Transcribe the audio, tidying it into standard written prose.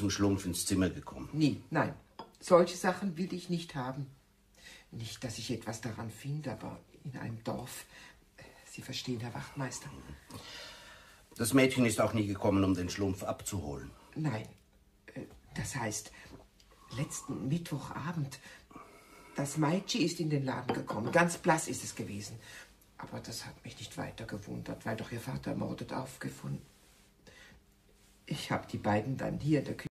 zum Schlumpf ins Zimmer gekommen? Nie, nein. Solche Sachen will ich nicht haben. Nicht, dass ich etwas daran finde, aber in einem Dorf. Sie verstehen, Herr Wachtmeister. Das Mädchen ist auch nie gekommen, um den Schlumpf abzuholen. Nein, das heißt, letzten Mittwochabend, das Meitschi ist in den Laden gekommen. Ganz blass ist es gewesen. Aber das hat mich nicht weiter gewundert, weil doch ihr Vater ermordet aufgefunden. Ich habe die beiden dann hier in der Küche.